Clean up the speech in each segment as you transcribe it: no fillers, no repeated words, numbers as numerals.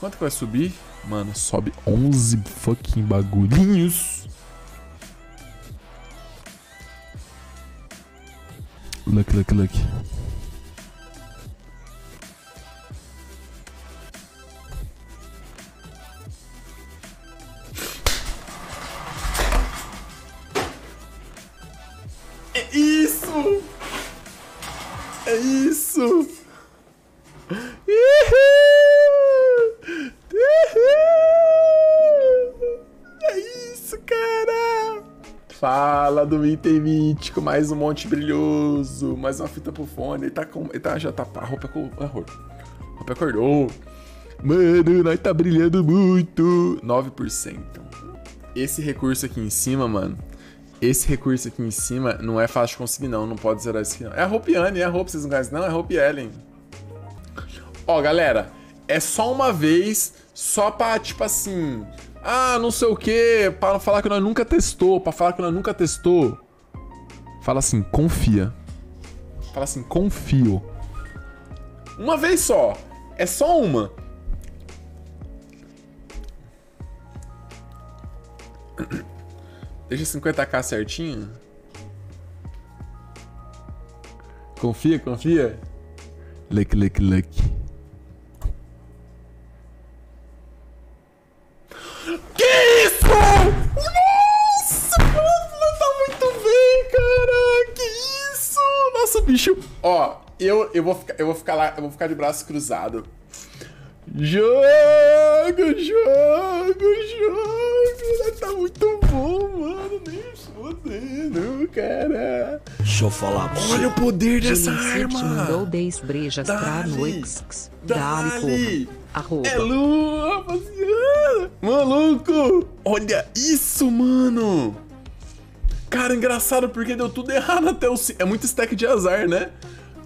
Quanto que vai subir? Mano, sobe 11 fucking bagulhinhos. Look, look, look. É isso! É isso! É isso, cara! Fala do item mítico, mais um monte brilhoso, mais uma fita pro fone. Ele tá com... Ele tá, já tá... A roupa, a roupa acordou. Mano, nós tá brilhando muito. 9%. Esse recurso aqui em cima, mano. Esse recurso aqui em cima não é fácil de conseguir, não. Não pode zerar isso aqui, não. É a Hope Annie, é a Hope, vocês não conhecem, não? É a Hope Ellen. Ó, galera, é só uma vez, só pra, tipo assim... Ah, não sei o quê, pra falar que nós nunca testou, pra falar que nós nunca testou. Fala assim, confia. Fala assim, confio. Uma vez só. É só uma. Deixa 50k certinho. Confia, confia. Look, look, look. Que isso? Nossa, mano, tá muito bem, cara. Que isso? Nossa, bicho. Ó, eu vou ficar lá, eu vou ficar de braço cruzado. Jogo, tá muito bom, mano, nem fodendo, cara. Deixa eu falar pra você. Olha o poder dessa arma. Dali, é lua, rapaziada. Maluco, olha isso, mano. Cara, engraçado porque deu tudo errado até o... É muito stack de azar, né?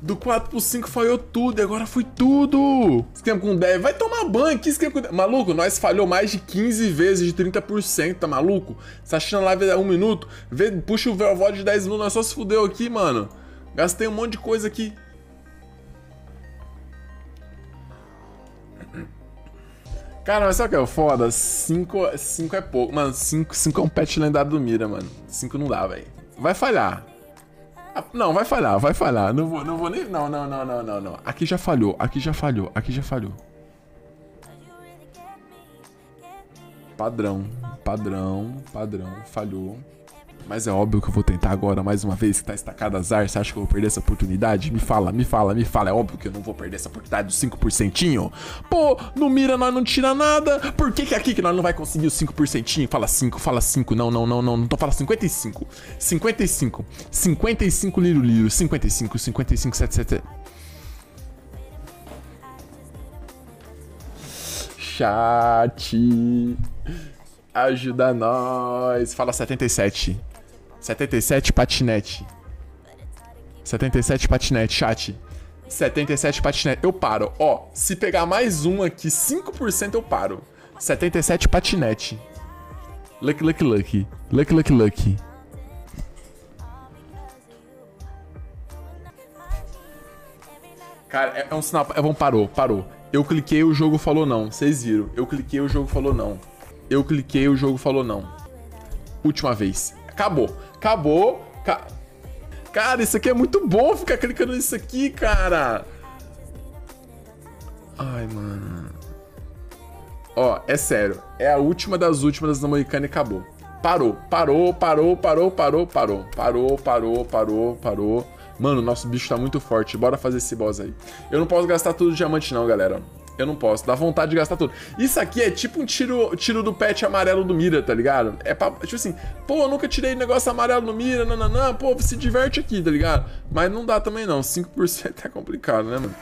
Do 4 pro 5 falhou tudo, e agora foi tudo. Esquema com 10, vai tomar banho, que esquema com 10. Maluco, nós falhou mais de 15 vezes de 30%, tá maluco? Você achando a live é 1 minuto, vê, puxa o VOD de 10 minutos, nós só se fudeu aqui, mano. Gastei um monte de coisa aqui. Cara, mas sabe o que é o foda? 5 é pouco, mano, 5 é um pet lendário do Mira, mano. 5 não dá, velho. Vai falhar. Não, vai falhar, vai falhar. Não vou nem... Não. Aqui já falhou, aqui já falhou, aqui já falhou. Padrão, falhou. Mas é óbvio que eu vou tentar agora, mais uma vez, que tá estacado azar. Você acha que eu vou perder essa oportunidade? Me fala. É óbvio que eu não vou perder essa oportunidade dos 5%. Pô, no Mira nós não tira nada. Por que que aqui que nós não vai conseguir os 5%? Fala 5. Não. Então fala 55. 55. 55, Liru. 55, 55, 77. Chat. Ajuda nós. Fala 77. 77 patinete. 77 patinete, chat. 77 patinete. Eu paro. Ó, se pegar mais um aqui, 5% eu paro. 77 patinete. Lucky. Cara, é um sinal... É bom, parou. Eu cliquei, o jogo falou não. Vocês viram. Eu cliquei, o jogo falou não. Eu cliquei, o jogo falou não. Última vez. Acabou. Cara, isso aqui é muito bom ficar clicando nisso aqui, cara. Ai, mano. Ó, é sério. É a última das últimas da Moicana e acabou. Parou. Mano, nosso bicho tá muito forte. Bora fazer esse boss aí. Eu não posso gastar tudo de diamante não, galera. Eu não posso, dá vontade de gastar tudo. Isso aqui é tipo um tiro do pet amarelo do Mira, tá ligado? É pra, tipo assim, pô, eu nunca tirei negócio amarelo no Mira, nananã, pô, se diverte aqui, tá ligado? Mas não dá também não, 5% é complicado, né, mano?